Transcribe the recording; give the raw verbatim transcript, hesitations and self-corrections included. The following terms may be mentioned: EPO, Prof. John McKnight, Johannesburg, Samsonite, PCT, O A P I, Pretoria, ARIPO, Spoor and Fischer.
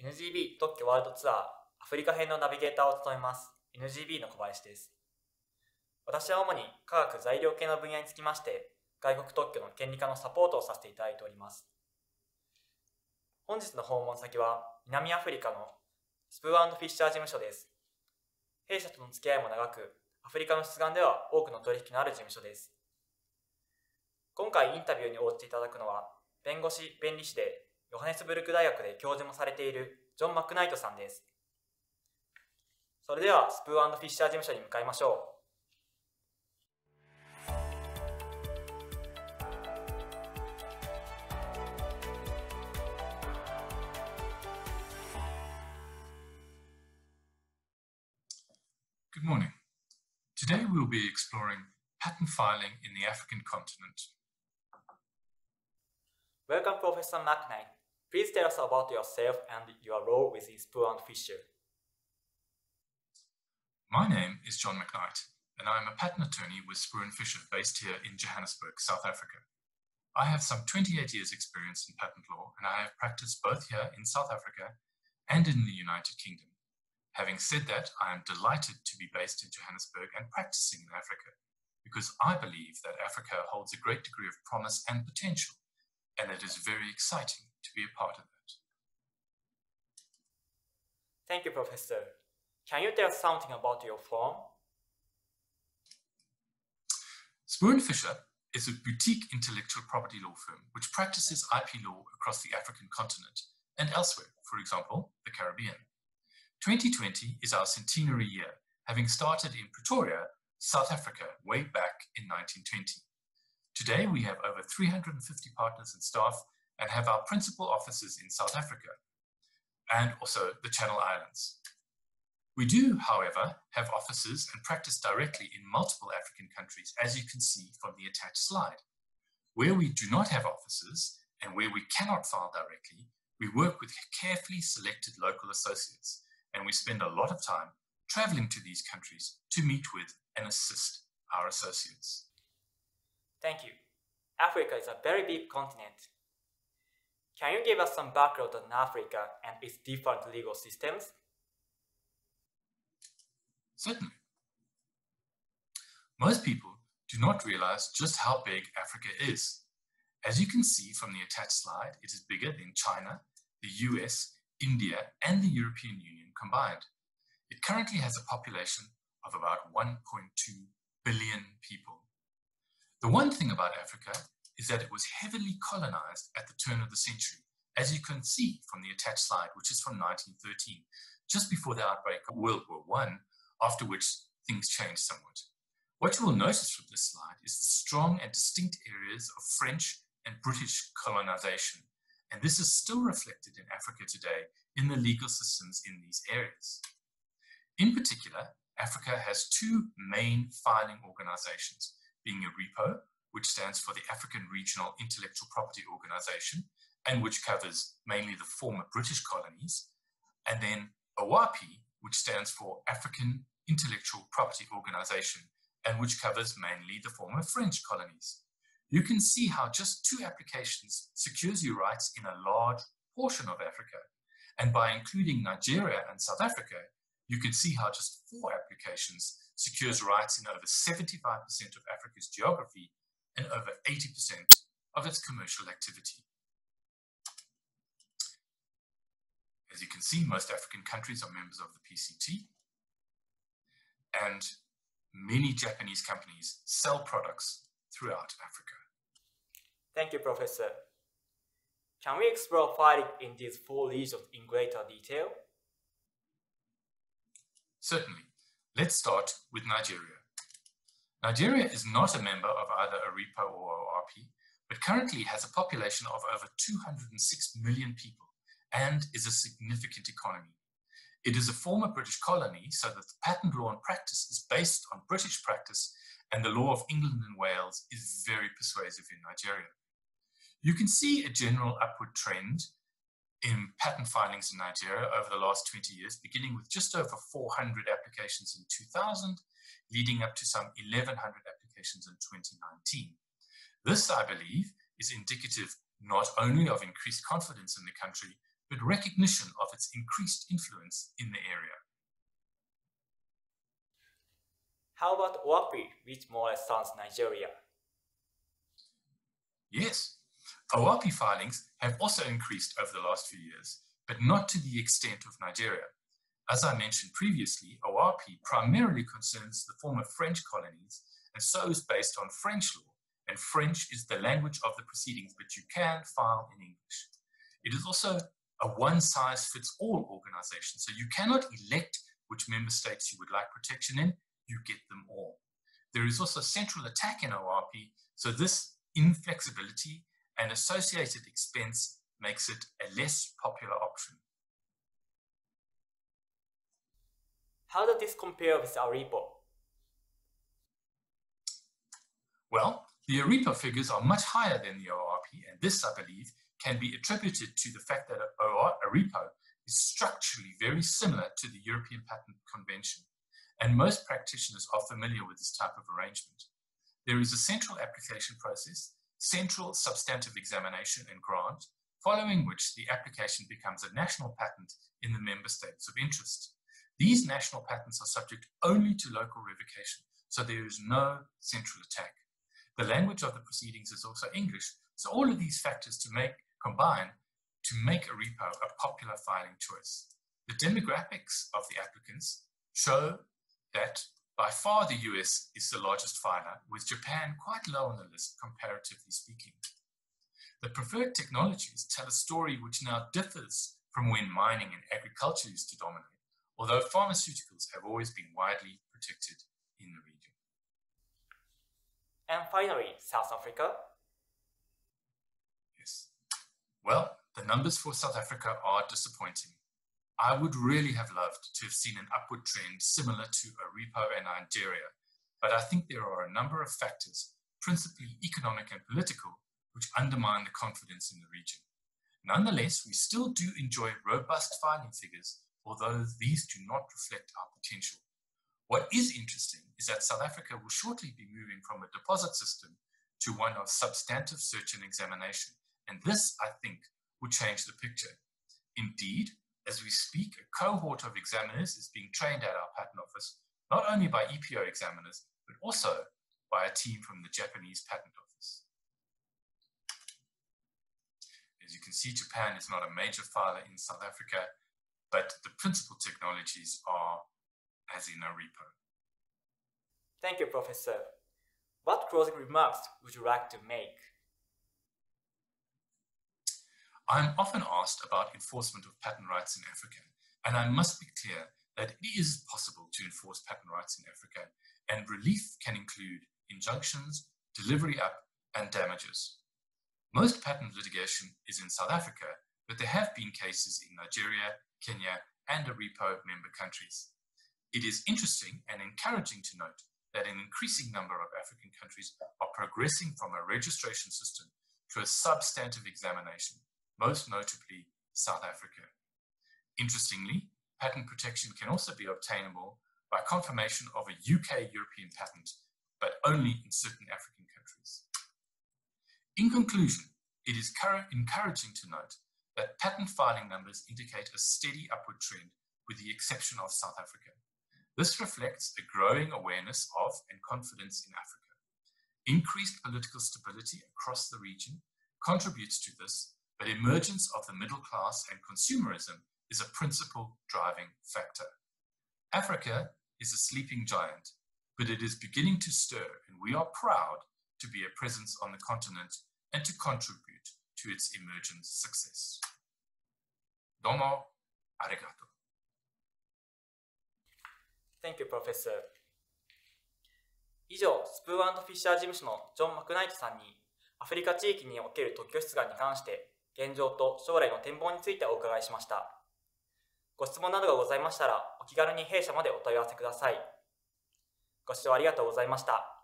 エヌジービー 特許ワールドツアーアフリカ編のナビゲーターを務めます エヌジービー の小林です。私は主に化学材料系の分野につきまして外国特許の権利化のサポートをさせていただいております。本日の訪問先は南アフリカのスプー&フィッシャー事務所です。弊社との付き合いも長くアフリカの出願では多くの取引のある事務所です。今回インタビューに応じていただくのは弁護士・弁理士でヨハネスブルク大学で教授もされているジョン・マクナイトさんです。それではスプー&フィッシャー事務所に向かいましょう。Good morning. Today we'll be exploring patent filing in the African continent. Welcome, Professor McKnight. Please tell us about yourself and your role within Spoor and Fischer. My name is John McKnight, and I am a patent attorney with Spoor and Fischer based here in Johannesburg, South Africa. I have some twenty-eight years experience in patent law, and I have practiced both here in South Africa and in the United Kingdom. Having said that, I am delighted to be based in Johannesburg and practicing in Africa, because I believe that Africa holds a great degree of promise and potential, and it is very exciting to be a part of that. Thank you, Professor. Can you tell us something about your firm? Spoor and Fischer is a boutique intellectual property law firm which practices I P law across the African continent and elsewhere, for example, the Caribbean. twenty twenty is our centenary year, having started in Pretoria, South Africa, way back in nineteen twenty. Today, we have over three hundred fifty partners and staff and have our principal offices in South Africa and also the Channel Islands. We do, however, have offices and practice directly in multiple African countries, as you can see from the attached slide. Where we do not have offices and where we cannot file directly, we work with carefully selected local associates, and we spend a lot of time traveling to these countries to meet with and assist our associates. Thank you. Africa is a very big continent. Can you give us some background on Africa and its different legal systems? Certainly. Most people do not realize just how big Africa is. As you can see from the attached slide, it is bigger than China, the U S, India, and the European Union combined. It currently has a population of about one point two billion people. The one thing about Africa is that it was heavily colonized at the turn of the century, as you can see from the attached slide, which is from nineteen thirteen, just before the outbreak of World War One, after which things changed somewhat. What you will notice from this slide is the strong and distinct areas of French and British colonization, and this is still reflected in Africa today in the legal systems in these areas. In particular, Africa has two main filing organizations, being ARIPO, which stands for the African Regional Intellectual Property Organization, and which covers mainly the former British colonies, and then O A P I, which stands for African Intellectual Property Organization, and which covers mainly the former French colonies. You can see how just two applications secures your rights in a large portion of Africa, and by including Nigeria and South Africa, you can see how just four applications secures rights in over seventy-five percent of Africa's geography and over eighty percent of its commercial activity. As you can see, most African countries are members of the P C T, and many Japanese companies sell products throughout Africa. Thank you, Professor. Can we explore filing in these four regions in greater detail? Certainly. Let's start with Nigeria. Nigeria is not a member of either ARIPO or O A P I, but currently has a population of over two hundred six million people and is a significant economy. It is a former British colony, so that the patent law and practice is based on British practice, and the law of England and Wales is very persuasive in Nigeria. You can see a general upward trend in patent filings in Nigeria over the last twenty years, beginning with just over four hundred applications in two thousand, leading up to some eleven hundred applications in twenty nineteen. This, I believe, is indicative not only of increased confidence in the country, but recognition of its increased influence in the area. How about O A P I, which more or less sounds Nigeria? Yes, O A P I filings have also increased over the last few years, but not to the extent of Nigeria. As I mentioned previously, O A P I primarily concerns the former French colonies and so is based on French law, and French is the language of the proceedings, but you can file in English. It is also a one-size-fits-all organization, so you cannot elect which member states you would like protection in, you get them all. There is also central attack in O A P I, so this inflexibility and associated expense makes it a less popular option. How does this compare with ARIPO? Well, the ARIPO figures are much higher than the O A P I, and this, I believe, can be attributed to the fact that ARIPO is structurally very similar to the European Patent Convention, and most practitioners are familiar with this type of arrangement. There is a central application process, central substantive examination and grant, following which the application becomes a national patent in the member states of interest. These national patents are subject only to local revocation, so there is no central attack. The language of the proceedings is also English, so all of these factors to make, combine to make ARIPO a popular filing choice. The demographics of the applicants show that by far the U S is the largest filer, with Japan quite low on the list, comparatively speaking. The preferred technologies tell a story which now differs from when mining and agriculture used to dominate, although pharmaceuticals have always been widely protected in the region. And finally, South Africa. Yes. Well, the numbers for South Africa are disappointing. I would really have loved to have seen an upward trend similar to ARIPO and Nigeria, but I think there are a number of factors, principally economic and political, which undermine the confidence in the region. Nonetheless, we still do enjoy robust filing figures, although these do not reflect our potential. What is interesting is that South Africa will shortly be moving from a deposit system to one of substantive search and examination, and this, I think, will change the picture. Indeed, as we speak, a cohort of examiners is being trained at our patent office, not only by E P O examiners, but also by a team from the Japanese Patent Office. As you can see, Japan is not a major filer in South Africa, but the principal technologies are as in ARIPO. Thank you, Professor. What closing remarks would you like to make? I'm often asked about enforcement of patent rights in Africa, and I must be clear that it is possible to enforce patent rights in Africa, and relief can include injunctions, delivery up, and damages. Most patent litigation is in South Africa, but there have been cases in Nigeria, Kenya, and ARIPO member countries. It is interesting and encouraging to note that an increasing number of African countries are progressing from a registration system to a substantive examination, most notably South Africa. Interestingly, patent protection can also be obtainable by confirmation of a U K-European patent, but only in certain African countries. In conclusion, it is encouraging to note that patent filing numbers indicate a steady upward trend with the exception of South Africa. This reflects a growing awareness of and confidence in Africa. Increased political stability across the region contributes to this, but emergence of the middle class and consumerism is a principal driving factor. Africa is a sleeping giant, but it is beginning to stir, and we are proud to be a presence on the continent and to contribute to its emergent success. Domo arigato. Thank you, Professor. 以上、スプー&フィッシャー事務所のジョン・マクナイトさんに、アフリカ地域における特許出願に関して、現状と将来の展望についてお伺いしました。ご質問などがございましたら、お気軽に弊社までお問い合わせください。ご視聴ありがとうございました。